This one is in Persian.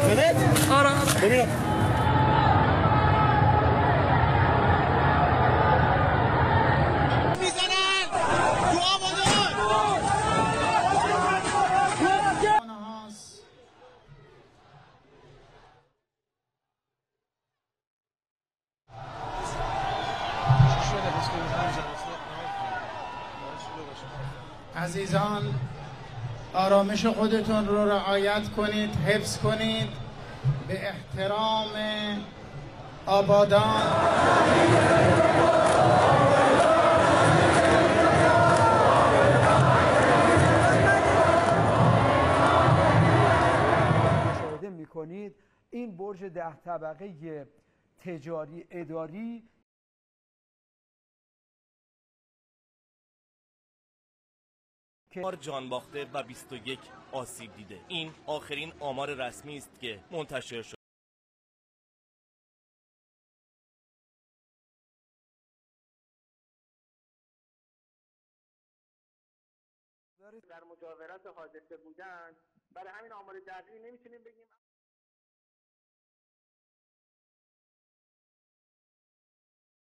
آره. عزیزان آرامش خودتون رو رعایت کنید، حفظ کنید، به احترام آبادان مشاهده می‌کنید. این برج 10 طبقه تجاری اداری آمار جان باخته و 21 آسیب دیده. این آخرین آمار رسمی است که منتشر شد. در مجاورت حادثه بودن، برای همین آمار دقیقی نمیتونیم بگیم.